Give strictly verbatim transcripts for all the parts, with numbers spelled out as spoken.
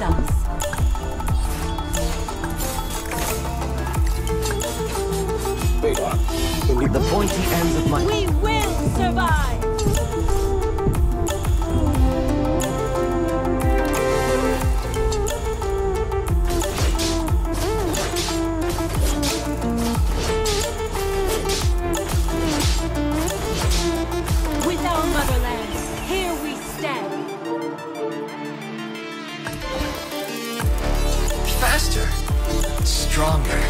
systems. The pointy ends of my... We will survive! Stronger.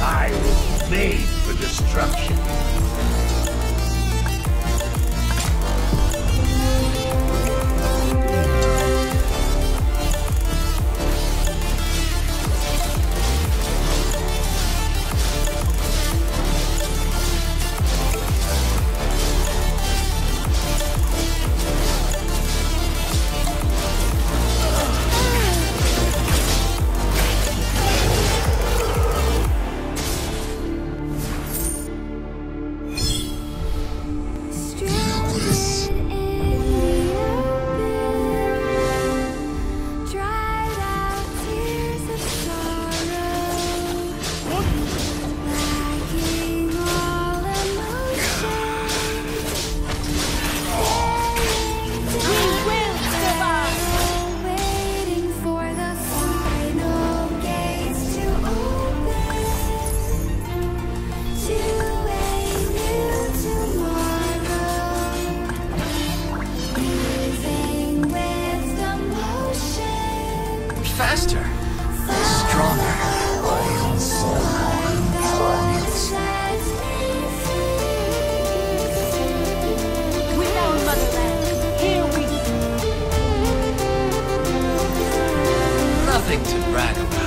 I was made for destruction. Faster, stronger. With our motherland, here we go. Nothing to brag about.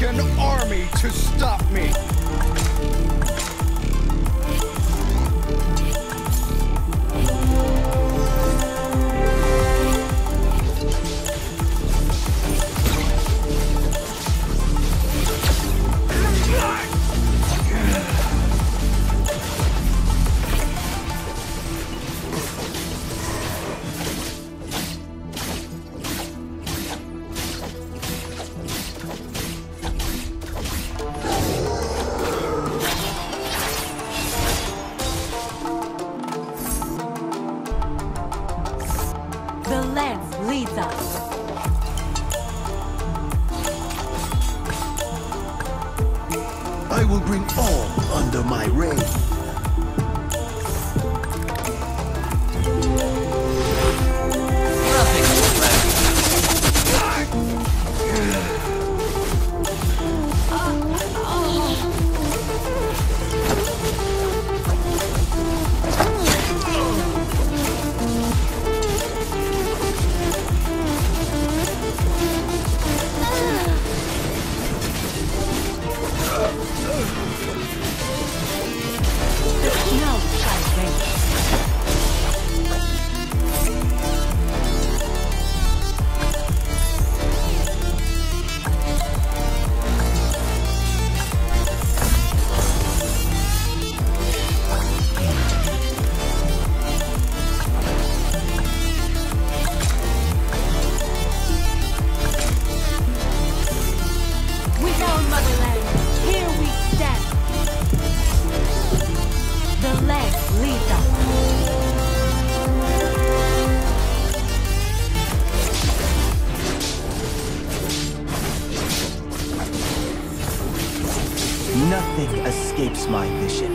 An army to stop me. The lens leads us. I will bring all under my reign. Nothing will left. Uh, oh. Uh, uh. escapes my vision.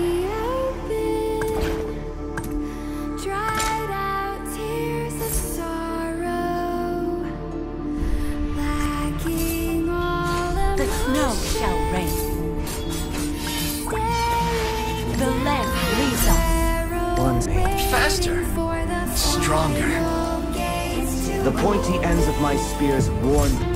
Faster, stronger. The pointy ends of my spears warn me.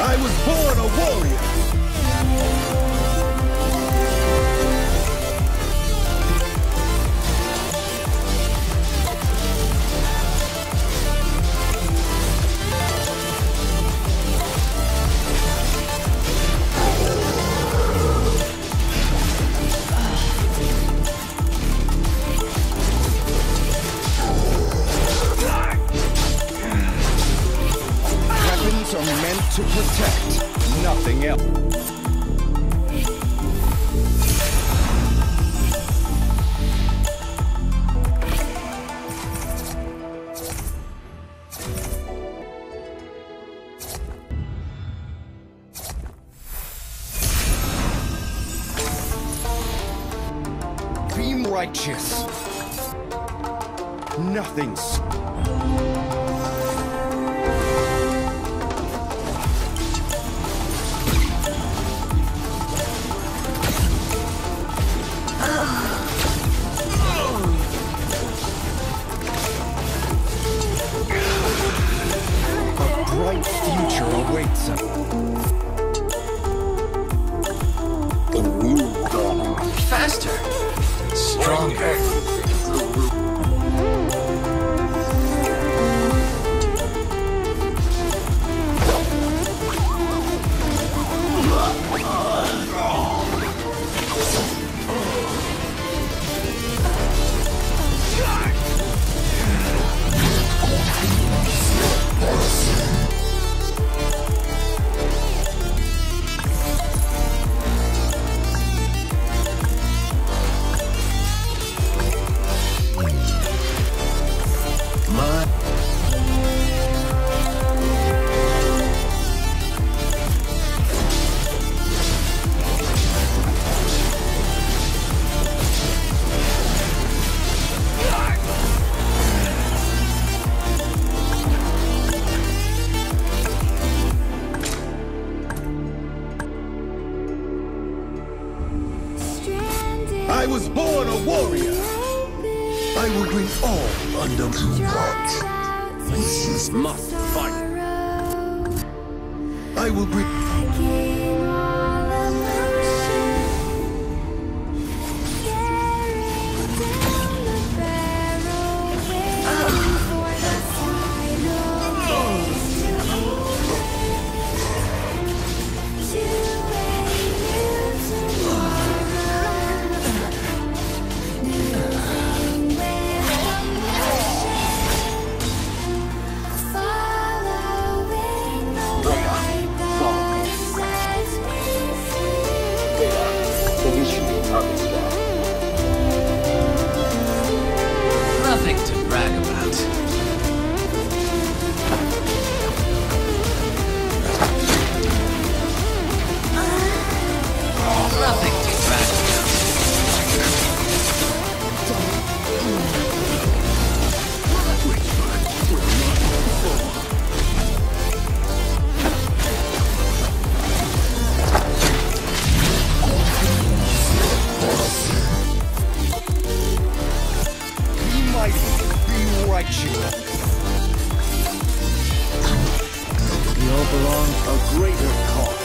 I was born a warrior! Are meant to protect, nothing else. Beam righteous. Nothing's faster, stronger. I was born a warrior. I will bring all under watch. Nations must fight. I will bring. like you. We all belong to a greater cause.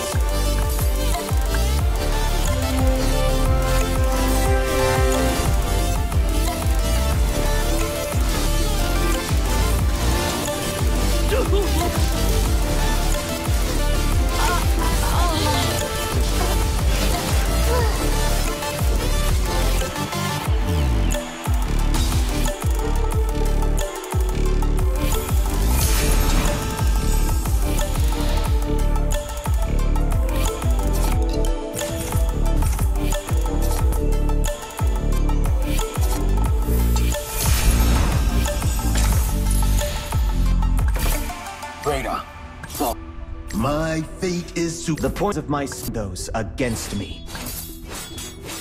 My fate is to the point of my those against me.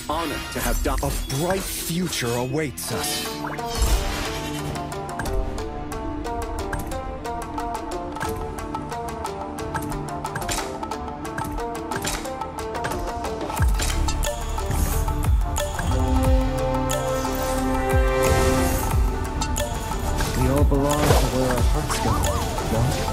Honor to have done. A bright future awaits us. We all belong to where our hearts go, don't we?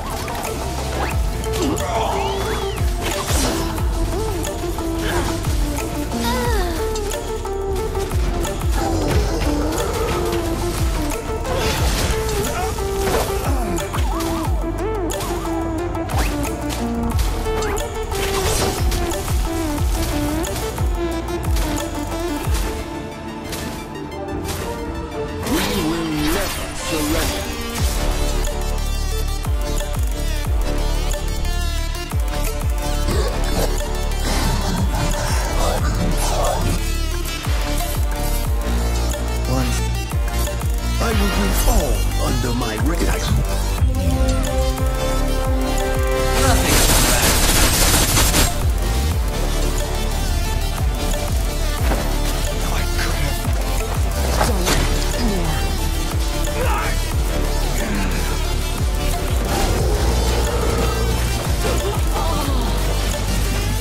I will do all under my radar. Nothing but that. I couldn't. Don't.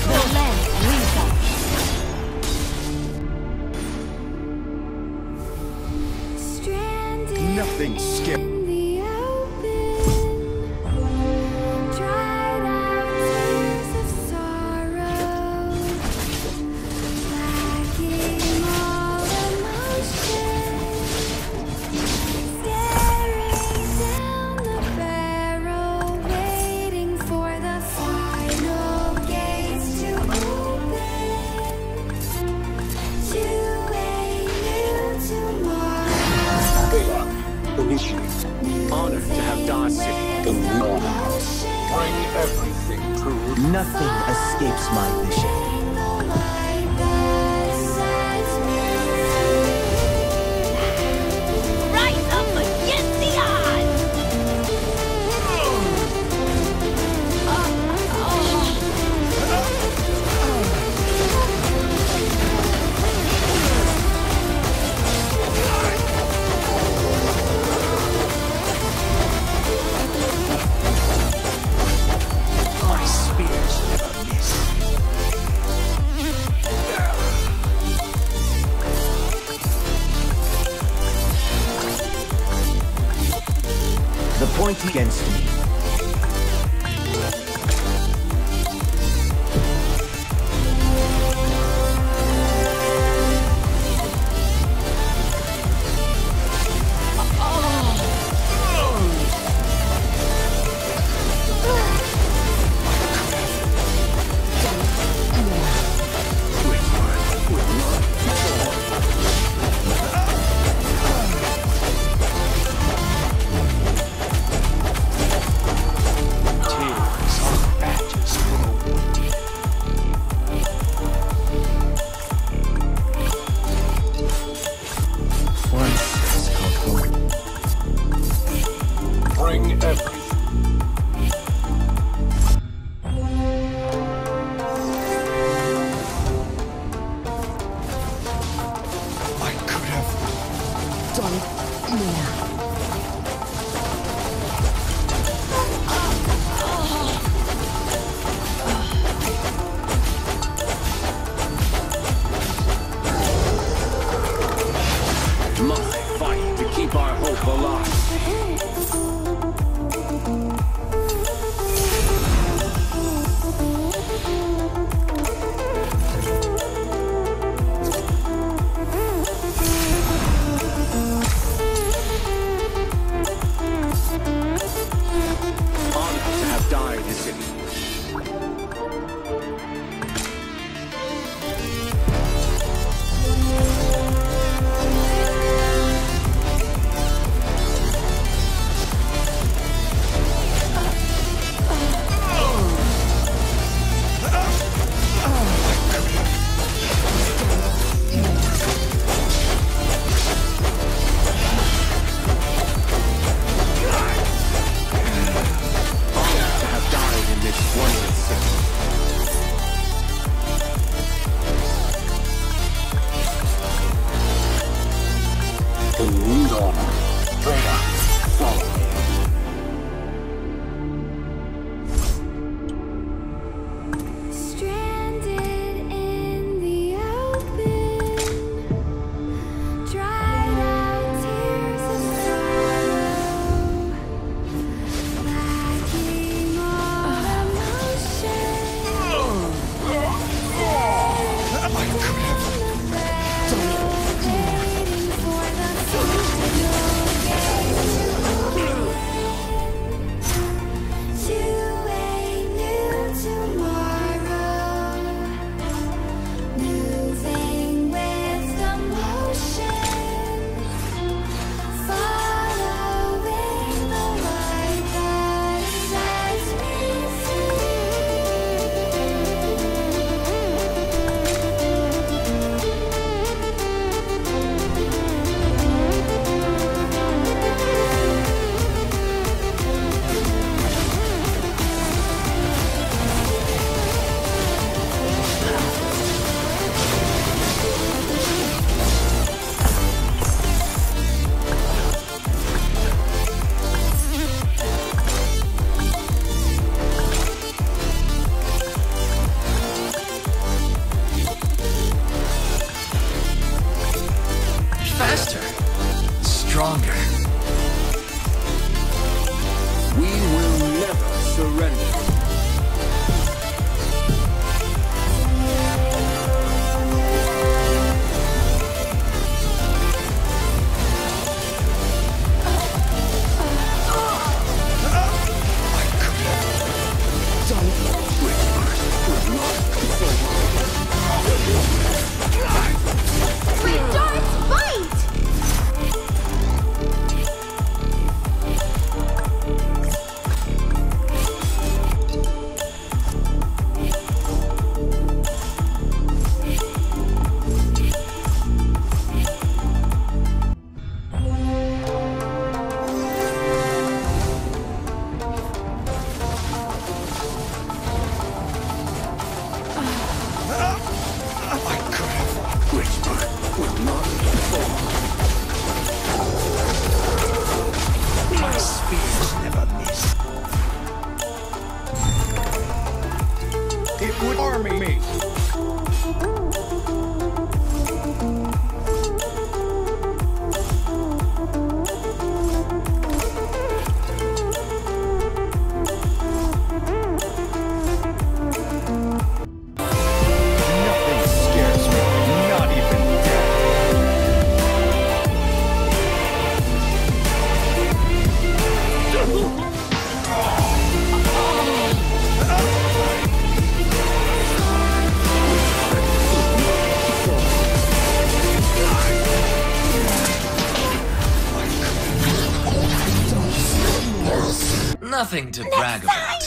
The land wins up. Nothing skip. In the open, dried out tears of sorrow, lacking all emotion, staring down the barrel, waiting for the final gates to open to a new tomorrow. Honored to have Dar City. Bring everything to ruin. Nothing escapes my vision. Rise up against the odds. Uh, oh. Uh, oh. The point against me. My fight to keep our hope alive. Nothing to brag about.